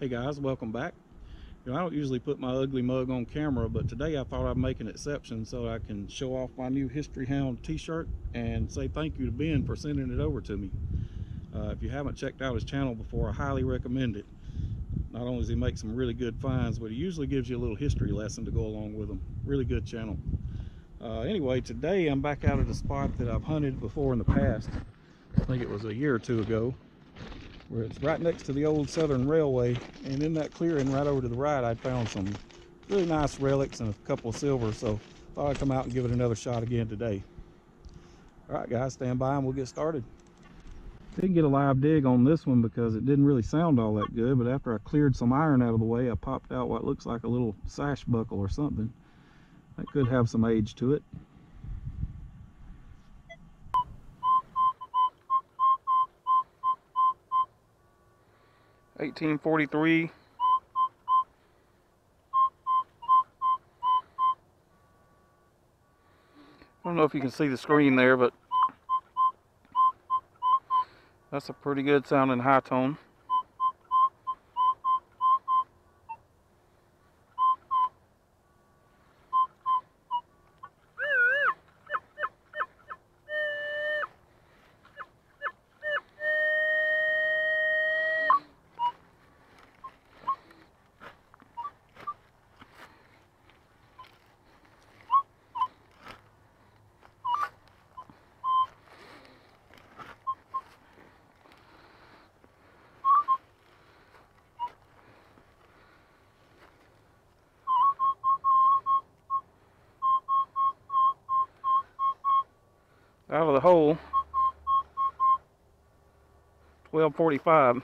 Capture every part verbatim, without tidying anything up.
Hey guys, welcome back. You know, I don't usually put my ugly mug on camera, but today I thought I'd make an exception so I can show off my new History Hound t-shirt and say thank you to Ben for sending it over to me. Uh, if you haven't checked out his channel before, I highly recommend it. Not only does he make some really good finds, but he usually gives you a little history lesson to go along with them. Really good channel. Uh, anyway, today I'm back out at a spot that I've hunted before in the past. I think it was a year or two ago. Where it's right next to the old Southern Railway, and in that clearing right over to the right I found some really nice relics and a couple of silver, so I thought I'd come out and give it another shot again today. Alright guys, stand by and we'll get started. Didn't get a live dig on this one because it didn't really sound all that good, but after I cleared some iron out of the way I popped out what looks like a little sash buckle or something. That could have some age to it. eighteen forty-three. I don't know if you can see the screen there, but that's a pretty good sounding high tone. Out of the hole, twelve forty-five.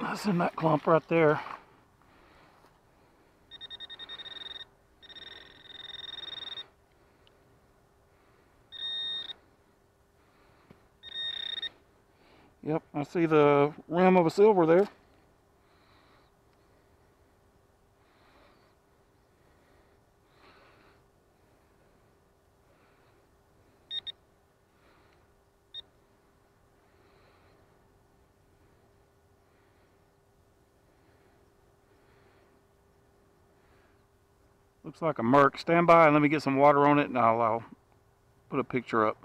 That's in that clump right there. Yep, I see the rim of a silver there. Looks like a merc. Stand by and let me get some water on it and I'll, I'll put a picture up.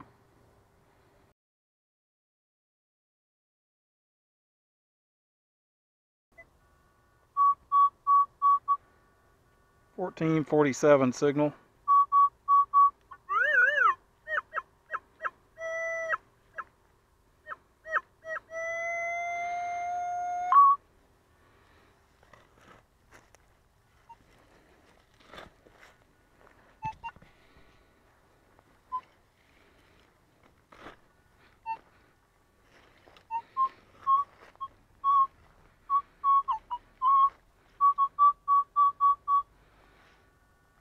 fourteen forty-seven signal.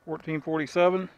fourteen forty-seven.